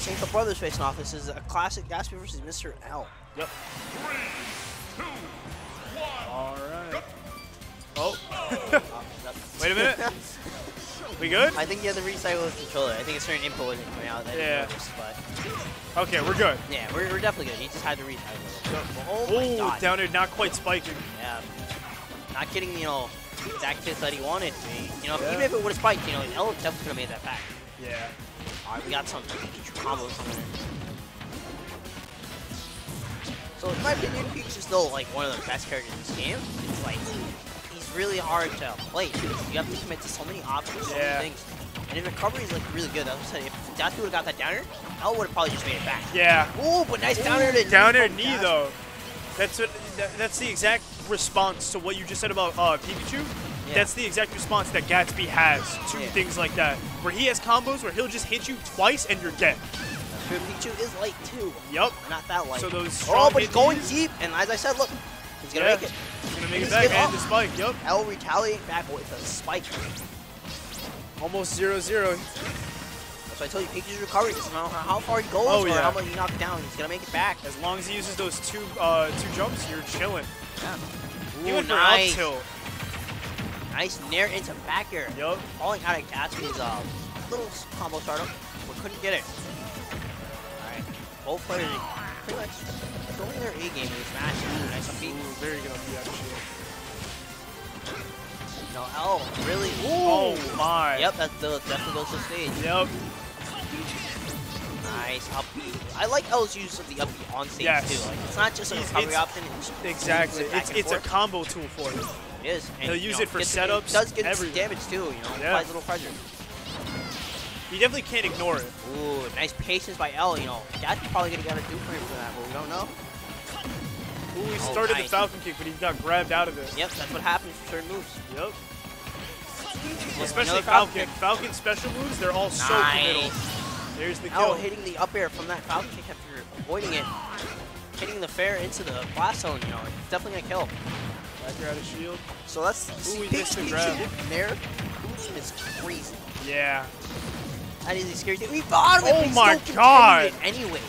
Cinco brothers facing off. This is a classic Gatsby versus Mr. L. Yep. 3, 2, 1. All right. Go. Oh. Wait a minute. We good? I think you have to recycle the controller. I think it's certain input wasn't coming out. Yeah. But okay, we're good. Yeah, we're definitely good. You just had to recycle it. Oh, my God. Down there, not quite spiking. Yeah. Not getting, you know, the exact hits that he wanted. You know, even if it would have spiked, you know, L definitely could have made that back. Yeah. We got some Pikachu combos coming in. So in my opinion, Pikachu's still like one of the best characters in this game. It's like he's really hard to play too. You have to commit to so many options, so many things. And his recovery is like really good. That's what I said. If Gatsby would have got that downer, L would have probably just made it back. Yeah. Ooh, but nice downer to knee though. That's what. That's the exact response to what you just said about Pikachu. Yeah. That's the exact response that Gatsby has to things like that, where he has combos where he'll just hit you twice and you're dead. Pikachu is light too. Yup. Not that light. So those but he's going deep, and as I said, look, he's gonna make it. He's gonna make it back and the spike. Yup. L retaliate back with a spike. Almost 0-0. So I told you, Pikachu's recovery doesn't matter how far he goes or how much you knock down. He's gonna make it back. As long as he uses those two jumps, you're chilling. Yeah. Ooh, he went for up tilt. Nice nair into back air. Yep. Falling out of Gatsby's little combo startup, but couldn't get it. Alright. Both players pretty much throwing their A game in this match. Ooh, nice upbeat. Ooh, very good upbeat actually. No, L really. Ooh. Oh my. Yep, that's what goes to stage. Yep. Nice upbeat. I like L's use of the upbeat on stage too. Like, it's not just a recovery option. Exactly. It's a combo tool for it. It is. And, he'll use it for setups. It does get damage too, you know. Applies a little pressure. You definitely can't ignore it. Ooh, nice patience by L, you know. That's probably gonna get a dupe for that, but we don't know. Ooh, he started the Falcon kick, but he got grabbed out of it. Yep, that's what happens for certain moves. Yep. Well, especially Falcon. Falcon special moves, they're all so committal. There's the kill. L hitting the up air from that Falcon kick after avoiding it. Hitting the fair into the blast zone, you know. It's definitely gonna kill. Backer out of shield. So that's Pikachu there. Boosting is crazy. Yeah. That is a scary thing. We bottom it. Oh my God. Anyway,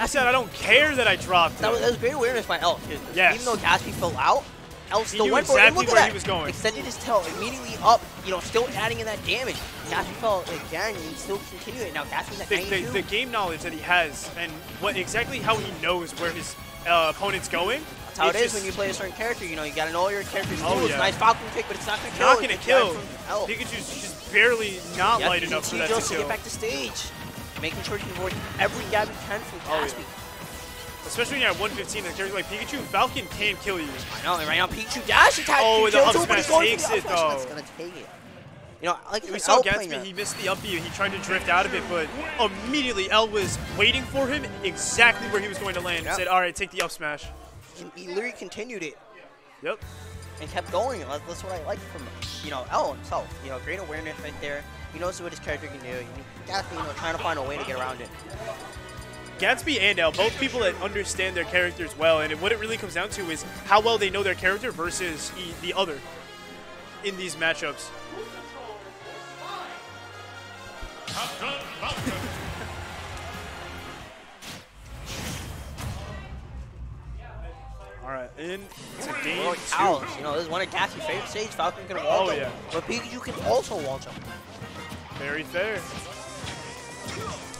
I said I don't care that I dropped it. That was great awareness by L. Yes. Even though Gatsby fell out, L still went for it. Look at that. He was going. Extended his tail immediately up. You know, still adding in that damage. Gatsby fell again, and he still continued it. Now Gatsby's at 92. The game knowledge that he has, and what exactly how he knows where his opponent's going. That's how it is when you play a certain character. You know, you gotta know all your character's moves. Nice Falcon kick, but it's not gonna kill. Not gonna kill. Pikachu's just barely not light enough for that to kill. Get back to stage, making sure you avoid every jab you can from Gatsby. Yeah. Especially when you're at 115, a character like Pikachu, Falcon can kill you. I know. And right now, Pikachu dash attack. Oh, the up smash takes it though. That's gonna take it. You know, like we saw Gatsby, he missed the up B. He tried to drift out of it, but immediately L was waiting for him exactly where he was going to land. Said, "All right, take the up smash." He literally continued it. Yep. And kept going. That's what I like from, you know, L himself. You know, great awareness right there. He knows what his character can do. Gatsby, you know, trying to find a way to get around it. Gatsby and L, both people that understand their characters well, and what it really comes down to is how well they know their character versus the other in these matchups. Captain Falcon. Alright, in to game 2. You know, this is one of Gatsby's favorite stage. Falcon can wall jump, but Pikachu can also wall jump. Very fair.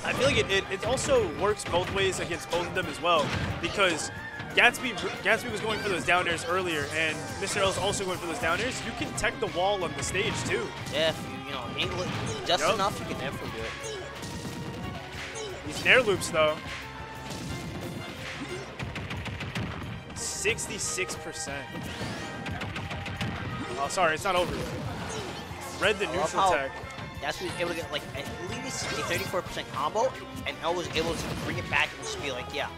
I feel like it also works both ways against both of them as well, because Gatsby was going for those down airs earlier, and Mr. L's also going for those down airs. You can tech the wall on the stage too. Yeah, if you, know, angle it just enough, you can definitely do it. These nair loops though. 66%. Oh, sorry, it's not over yet. Read the neutral tech. Gatsby was able to get like at least a 34% combo, and L was able to bring it back and just be like, yeah,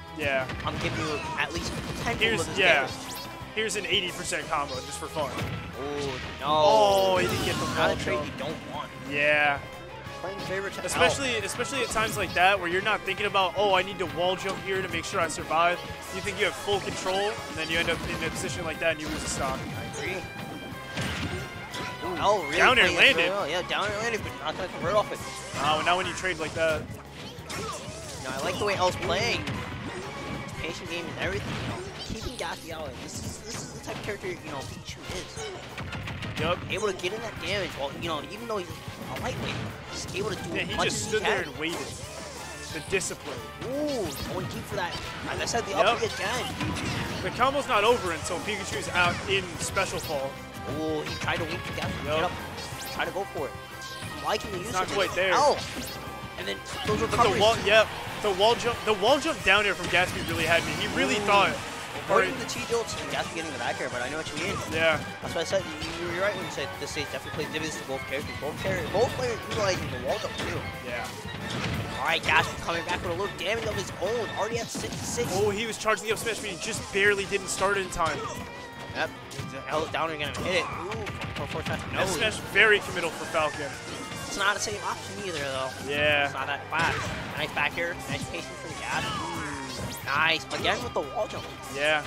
I'm giving you at least 10. Here's an 80% combo just for fun. Oh no! Oh, he didn't get the not a trade you don't want. Yeah. Playing favorite to especially at times like that where you're not thinking about, oh, I need to wall jump here to make sure I survive. You think you have full control, and then you end up in a position like that and you lose a stock. I agree. Ooh, really down air landed. Really well. Yeah, down air landed, but not gonna convert off it. Now when you trade like that. No, I like the way L's playing. It's patient game and everything, you know. Keeping Gatsby out. This is the type of character, you know, Pikachu is. Yup. Able to get in that damage while, you know, even though he's a lightweight, he's able to do it. Yeah, he just stood there and waited. The discipline. Ooh, going deep for that. I just had the up again. The combo's not over until Pikachu's out in special fall. Ooh, he tried to wink the Gatsby. Yup. Try to go for it. Liking the use not quite there. Ow. And then those recoveries. The wall jump down here from Gatsby really had me. He really thought. Or even the T-jolts and Gatsby getting the back air, but I know what you mean. Yeah. That's why I said you're right when you said this stage definitely plays dividends to both characters. Both players utilizing the wall jump too. Yeah. Alright, Gatsby coming back with a little damage of his own. Already at 66. Oh, he was charging the up smash, but he just barely didn't start in time. Yep. L is down again and hit it. Ooh, 4-4 smash. No. Up smash very committal for Falcon. It's not the same option either, though. Yeah. It's not that fast. Nice back here. Nice patience from Gatsby. Nice. Again with the wall jump. Yeah.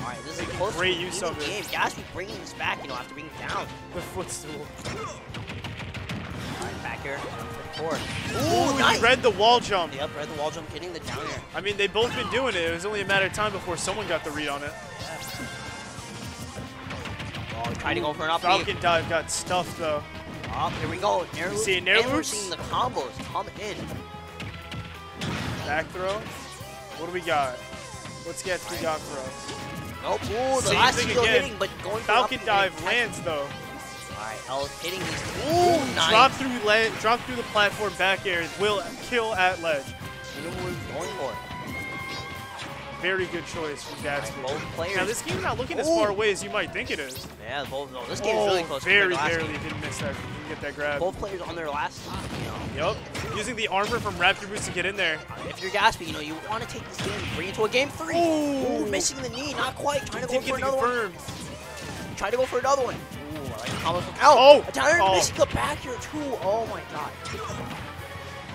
All right, this is a close great use of game. Gatsby bringing this back, you know, after being down. The footstool. All right, back here. Forward. Ooh, nice. He read the wall jump. Yep, read the wall jump, hitting the down air. I mean, they've both been doing it. It was only a matter of time before someone got the read on it. Yeah. Oh, trying to go for an up. Falcon dive got stuffed, though. Oh, here we go, air loops, see, air and we're seeing the combos come in. Back throw. What do we got? What's Gatsby got for us? Nope. Ooh, the last shield hitting, but going Falcon dive lands though. Alright, L is hitting these. Ooh, nice. Drop through the platform back air will kill at ledge. You know what we're going for. Very good choice from Gatsby. Right, both players. Now this game's not looking as far away as you might think it is. Yeah, this game's really close. Very barely didn't miss that. Didn't get that grab. Both players on their last stop, you know. Yup. Using the armor from Raptor Boost to get in there. If you're Gatsby, you know you want to take this game and bring it to a game three. Ooh, missing the knee, not quite. Trying to go for another one. Trying to go for another one. Ooh, I like the combo from L. Missing the back here too. Oh my god.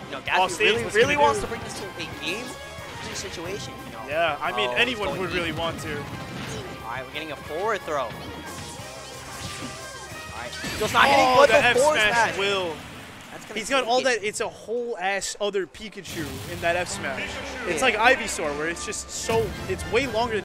You know, Gatsby really wants to bring this to a game situation. You know. Yeah, I mean anyone would really want to. Alright, we're getting a forward throw. Alright, just not hitting good the F smash will. He's got all that, it's a whole ass other Pikachu in that F smash. It's like Ivysaur where it's just so, it's way longer than